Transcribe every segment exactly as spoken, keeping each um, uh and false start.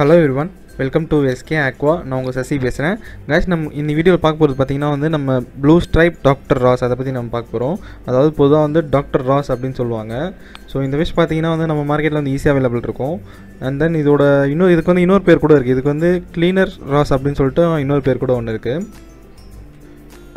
Hello everyone, welcome to S K Aqua. நான் உங்க சசி பேசுறேன். गाइस நம்ம இந்த வீடியோல பார்க்க போறது பாத்தீங்கன்னா வந்து நம்ம Blue Stripe Doctor Wrasse அத பத்தி நம்ம பார்க்க போறோம். அதாவது பொதுவா வந்து Doctor Wrasse அப்படினு சொல்வாங்க. சோ இந்த விஷ் பாத்தீங்கன்னா வந்து நம்ம மார்க்கெட்ல வந்து ஈஸியா அவேilable இருக்கும். And then இதோட இன்னொரு இதுக்கு வந்து இன்னொரு பேர் கூட இருக்கு. இதுக்கு வந்து Cleaner Wrasse அப்படினு சொல்லிட்டு இன்னொரு பேர் கூட ஒன்னு இருக்கு.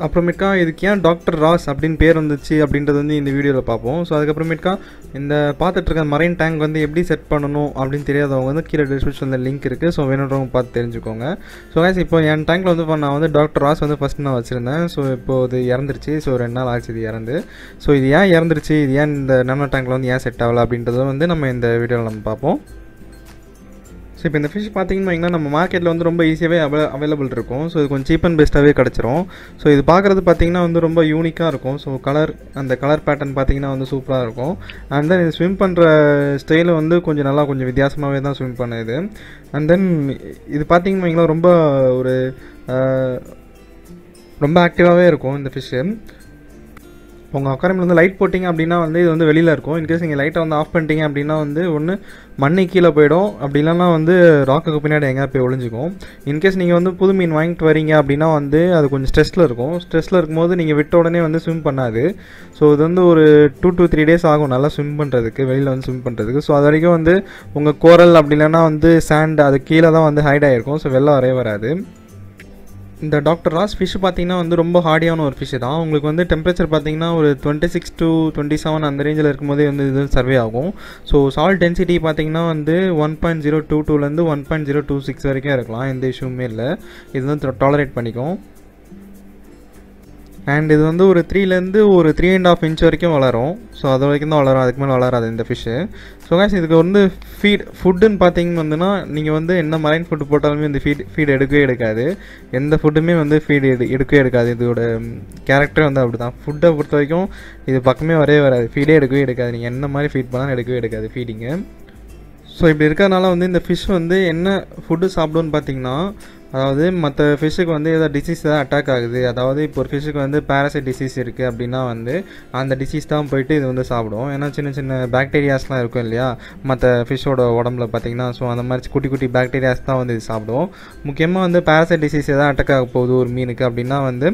அப்புறமேட்கா இதுக்கு ஏன் டாக்டர் ராஸ் அப்படின் பேர் வந்துச்சு அப்படின்றது வந்து இந்த வீடியோவில் பார்ப்போம். ஸோ அதுக்கப்புறமேட்கா இந்த பார்த்துட்டு இருக்க மரைன் டேங்க் வந்து எப்படி செட் பண்ணணும் அப்படின்னு தெரியாதவங்க வந்து கீழே டிஸ்கிரிப்ஷனில் லிங்க் இருக்குது. ஸோ வேணுன்றவங்க பார்த்து தெரிஞ்சுக்கோங்க. ஸோ காய்ஸ் இப்போ என் டேங்கில் வந்து நான் வந்து டாக்டர் ராஸ் வந்து ஃபஸ்ட் நான் வச்சுருந்தேன். ஸோ இப்போ இது இறந்துருச்சு. ஸோ ரெண்டு நாள் ஆச்சு இது இறந்து. ஸோ இது ஏன் இறந்துருச்சு, இது ஏன் இந்த நானோ டேங்கில் வந்து ஏன் செட் ஆகலை அப்படின்றத வந்து நம்ம இந்த வீடியோவில் நம்ம பார்ப்போம். ஸோ இப்போ இந்த ஃபிஷ் பார்த்திங்கன்னா நம்ம மார்க்கெட்டில் வந்து ரொம்ப ஈஸியாகவே அவை அவைலபிள் இருக்கும். ஸோ இது கொஞ்சம் சீப் அண்ட் பெஸ்ட்டாகவே கிடச்சிரும். ஸோ இது பார்க்குறது பார்த்திங்கன்னா வந்து ரொம்ப யூனிக்காக இருக்கும். ஸோ கலர் அந்த கலர் பேட்டர்ன் பார்த்திங்கன்னா வந்து சூப்பராக இருக்கும். அண்ட் தென் இது ஸ்விம் பண்ணுற ஸ்டைலு வந்து கொஞ்சம் நல்லா கொஞ்சம் வித்தியாசமாகவே தான் ஸ்விம் பண்ணுது. அண்ட் தென் இது பார்த்திங்கன்னா ரொம்ப ஒரு ரொம்ப ஆக்டிவாகவே இருக்கும் இந்த ஃபிஷ்ஷு. உங்கள் அக்வாரியமில் வந்து லைட் போட்டிங்க அப்படின்னா வந்து இது வந்து வெளியில் இருக்கும். இன்கேஸ் நீங்கள் லைட்டை வந்து ஆஃப் பண்ணிட்டீங்க அப்படின்னா வந்து ஒன்று மண்ணை கீழே போயிடும், அப்படி இல்லைன்னா வந்து ராக்குக்கு பின்னாடி எங்கே போய் ஒழிஞ்சிக்கும். இன்கேஸ் நீங்கள் வந்து புது மீன் வாங்கிட்டு வரீங்க அப்படின்னா வந்து அது கொஞ்சம் ஸ்ட்ரெஸ்ஸில் இருக்கும். ஸ்ட்ரெஸ்ஸில் இருக்கும்போது நீங்கள் விட்ட உடனே வந்து ஸ்விம் பண்ணாது. ஸோ இது வந்து ஒரு டூ டூ த்ரீ டேஸ் ஆகும் நல்லா ஸ்விம் பண்ணுறதுக்கு, வெளியில் வந்து ஸ்விம் பண்ணுறதுக்கு. ஸோ அது வரைக்கும் வந்து உங்கள் கோரல் அப்படி இல்லைன்னா வந்து சாண்ட் அது கீழே தான் வந்து ஹைட் ஆகிருக்கும். ஸோ வெள்ளம் வரவே வராது. இந்த டாக்டர் ராஸ் ஃபிஷ் பார்த்திங்கன்னா வந்து ரொம்ப ஹார்டியான ஒரு ஃபிஷ் தான். உங்களுக்கு வந்து டெம்பரேச்சர் பார்த்திங்கன்னா ஒரு twenty six to twenty seven அந்த ரேஞ்சில் இருக்கும்போதே வந்து இது சர்வே ஆகும். ஸோ சால்ட் டென்சிட்டி பார்த்திங்கன்னா வந்து ஒன் பாயிண்ட் ஜீரோ டூ டூலேருந்து one point zero two six வரைக்கும் இருக்கலாம். எந்த இஷ்யூமே இல்லை, இது வந்து டாலரேட் பண்ணிக்கும். அண்ட் இது வந்து ஒரு த்ரீலேருந்து ஒரு த்ரீ அண்ட் ஆஃப் இன்ச் வரைக்கும் வளரும். ஸோ அது வரைக்கும் தான் வளரும், அதுக்கு மேலே வளராது இந்த ஃபிஷ்ஷு. ஸோ காய்ஸ் இதுக்கு வந்து ஃபீட் ஃபுட்டுன்னு பார்த்தீங்கன்னு வந்துன்னா நீங்கள் வந்து என்ன மரைன் ஃபுட்டு போட்டாலுமே இந்த ஃபீட் ஃபீட் எடுக்கவே எடுக்காது. எந்த ஃபுட்டுமே வந்து ஃபீட் எடு எடுக்கவே எடுக்காது. இதோட கேரக்டரே வந்து அப்படி தான். ஃபுட்டை பொறுத்த வரைக்கும் இது பக்கமே வரவே வராது, ஃபீடே எடுக்கவே எடுக்காது. நீங்கள் என்ன மாதிரி ஃபீட் பண்ணாலும் எடுக்கவே எடுக்காது ஃபீடிங்கு. ஸோ இப்படி இருக்கிறதுனால வந்து இந்த ஃபிஷ் வந்து என்ன ஃபுட்டு சாப்பிடுன்னு பார்த்தீங்கன்னா, அதாவது மற்ற ஃபிஷ்ஷுக்கு வந்து ஏதாவது டிசீஸ் தான் அட்டாக் ஆகுது. அதாவது இப்போ ஒரு ஃபிஷ்ஷுக்கு வந்து பேரசைட் டிசீஸ் இருக்குது அப்படின்னா வந்து அந்த டிசீஸ் தான் போயிட்டு இது வந்து சாப்பிடும். ஏன்னா சின்ன சின்ன பாக்டீரியாஸ்லாம் இருக்கும் இல்லையா மற்ற ஃபிஷ்ஷோட உடம்புல பார்த்திங்கன்னா. ஸோ அந்த மாதிரி குட்டி குட்டி பாக்டீரியாஸ் தான் வந்து இது சாப்பிடும். முக்கியமாக வந்து பேரசைட் டிசீஸ் எதாவது அட்டாக் ஆக போகுது ஒரு மீனுக்கு அப்படின்னா வந்து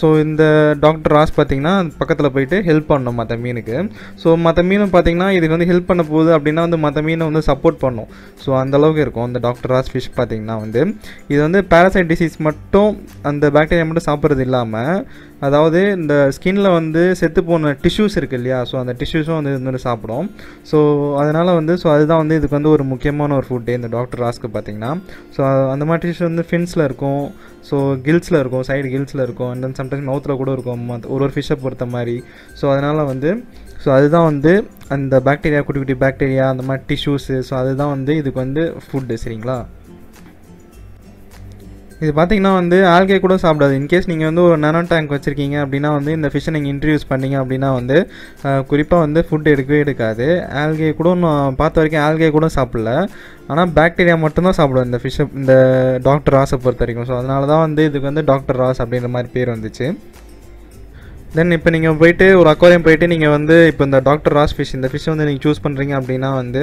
ஸோ இந்த டாக்டர் ராஸ் பார்த்திங்கன்னா பக்கத்தில் போயிட்டு ஹெல்ப் பண்ணணும் மற்ற மீனுக்கு. ஸோ மற்ற மீனும் பார்த்திங்கன்னா இதுக்கு வந்து ஹெல்ப் பண்ண போகுது அப்படின்னா வந்து மற்ற மீனை வந்து சப்போர்ட் பண்ணும். ஸோ அந்தளவுக்கு இருக்கும் இந்த டாக்டர் ராஸ் ஃபிஷ். பார்த்திங்கன்னா வந்து இது வந்து வந்து பேரசைட் டிசீஸ் மட்டும் அந்த பாக்டீரியா மட்டும் சாப்பிட்றது இல்லாமல், அதாவது இந்த ஸ்கின்ல வந்து செத்து போன டிஷ்யூஸ் இருக்குது இல்லையா, ஸோ அந்த டிஷ்யூஸும் வந்து இது மாதிரி சாப்பிடும். ஸோ அதனால் வந்து ஸோ அதுதான் வந்து இதுக்கு வந்து ஒரு முக்கியமான ஒரு ஃபுட்டு இந்த டாக்டர் ராஸ்க்கு பார்த்திங்கன்னா. ஸோ அந்த மாதிரி டிஷ்யூஸ் வந்து ஃபின்ஸில் இருக்கும், ஸோ கில்ஸில் இருக்கும், சைடு கில்ஸில் இருக்கும், அண்ட் தென் சம்டைம்ஸ் மவுத்தில் கூட இருக்கும் ஒரு ஒரு ஃபிஷ்ஷை பொறுத்த மாதிரி. ஸோ அதனால் வந்து ஸோ அதுதான் வந்து அந்த பாக்டீரியா குட்டி குட்டி பாக்டீரியா அந்த மாதிரி டிஷ்யூஸு. ஸோ அதுதான் வந்து இதுக்கு வந்து ஃபுட்டு. சரிங்களா, இது பார்த்திங்கன்னா வந்து ஆல்கே கூட சாப்பிடாது. இன்கேஸ் நீங்கள் வந்து ஒரு நானோ டேங்க் வச்சுருக்கீங்க அப்படின்னா வந்து இந்த ஃபிஷ்ஷை நீங்கள் இன்ட்ரடியூஸ் பண்ணிங்க அப்படின்னா வந்து குறிப்பாக வந்து ஃபுட் எடுக்கவே எடுக்காது. ஆல்கே கூட நான் பார்த்த வரைக்கும் ஆல்கே கூட சாப்பிடல, ஆனால் பாக்டீரியா மட்டும்தான் சாப்பிடும் இந்த ஃபிஷ்ஷை இந்த டாக்டர் ராஸை பொறுத்த வரைக்கும். ஸோ அதனால தான் வந்து இதுக்கு வந்து டாக்டர் ராஸ் அப்படின்ற மாதிரி பேர் வந்துச்சு. தென் இப்போ நீங்கள் போய்ட்டு ஒரு அக்வாரியம் போய்ட்டு நீங்கள் வந்து இப்போ இந்த டாக்டர் ராஸ் ஃபிஷ் இந்த ஃபிஷ்ஷை வந்து நீங்கள் சூஸ் பண்ணுறீங்க அப்படின்னா வந்து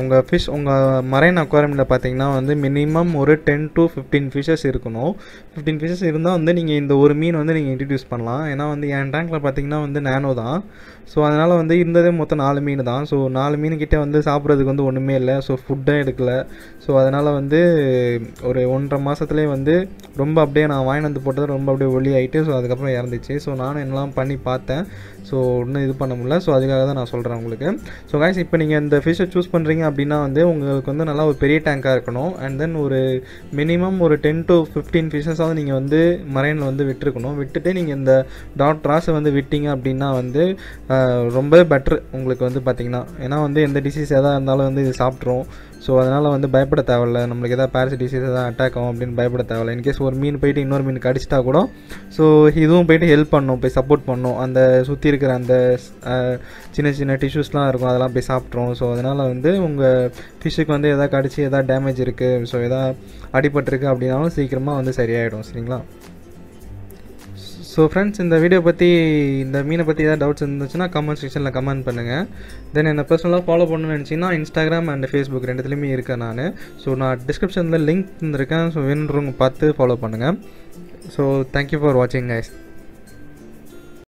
உங்கள் ஃபிஷ் உங்கள் மரைன் அக்வாரியமில் பார்த்தீங்கன்னா வந்து மினிமம் ஒரு டென் டு ஃபிஃப்டீன் ஃபிஷஸ் இருக்கணும். ஃபிஃப்டீன் ஃபிஷஸ் இருந்தால் வந்து நீங்கள் இந்த ஒரு மீன் வந்து நீங்கள் இன்ட்ரடியூஸ் பண்ணலாம். ஏன்னா வந்து என் டேங்கில் பார்த்தீங்கன்னா வந்து நானோ தான். ஸோ அதனால் வந்து இருந்ததே மொத்தம் நாலு மீன் தான். ஸோ நாலு மீனுக்கிட்டே வந்து சாப்பிட்றதுக்கு வந்து ஒன்றுமே இல்லை. ஸோ ஃபுட்டும் எடுக்கலை. ஸோ அதனால் வந்து ஒரு ஒன்றரை மாதத்துலேயே வந்து ரொம்ப அப்படியே நான் வாங்கி வந்து போட்டது ரொம்ப அப்படியே ஒலி ஆகிட்டு. ஸோ அதுக்கப்புறம் இறந்துச்சு. ஸோ நானும் என்ன பண்ணி பார்த்தேன். ஸோ ஒன்றும் இது பண்ண முடியல. ஸோ அதுக்காக தான் நான் சொல்கிறேன் உங்களுக்கு. ஸோ காய்ஸ் இப்போ நீங்கள் இந்த ஃபிஷ்ஷை சூஸ் பண்ணுறீங்க அப்படின்னா வந்து உங்களுக்கு வந்து நல்லா ஒரு பெரிய டேங்காக இருக்கணும். அண்ட் தென் ஒரு மினிமம் ஒரு டென் டு ஃபிஃப்டீன் ஃபிஷ்ஷஸாவது நீங்கள் வந்து மரைனில் வந்து விட்டுருக்கணும். விட்டுட்டு நீங்கள் இந்த டாக்டர் ராஸை வந்து விட்டீங்க அப்படின்னா வந்து ரொம்ப பெட்ரு உங்களுக்கு வந்து பார்த்திங்கன்னா. ஏன்னா வந்து எந்த டிசீஸ் எதாக இருந்தாலும் வந்து இது சாப்பிட்றோம். ஸோ அதனால் வந்து பயப்பட தேவையில்ல. நம்மளுக்கு எதாவது பேரசைட் டிசீஸ் எதாவது அட்டாக் ஆகும் அப்படின்னு பயப்பட தேவையில்ல. இன்கேஸ் ஒரு மீன் போய்ட்டு இன்னொரு மீன் கடிச்சிட்டா கூட ஸோ இதுவும் போய்ட்டு ஹெல்ப் பண்ணணும், போய் சப்போர்ட் பண்ணணும். அந்த சுற்றி இருக்கிற அந்த சின்ன சின்ன டிஷ்யூஸ்லாம் இருக்கும், அதெல்லாம் போய் சாப்பிட்றோம். ஸோ அதனால் வந்து உங்கள் ஃபிஷ்ஷுக்கு வந்து எதாவது கடிச்சு எதாவது டேமேஜ் இருக்குது, ஸோ எதாவது அடிபட்டிருக்கு அப்படின்னாலும் சீக்கிரமாக வந்து சரியாயிடும். சரிங்களா, so So friends, in the video patti, in the meena patti edha doubts irundhuchuna comment section la comment pannunga. Then in the personal follow pannunu nenchina Instagram and Facebook rendathiliyume irukka naan. So na description la link irukku, so venrunga paathu follow pannunga. So thank you for watching guys.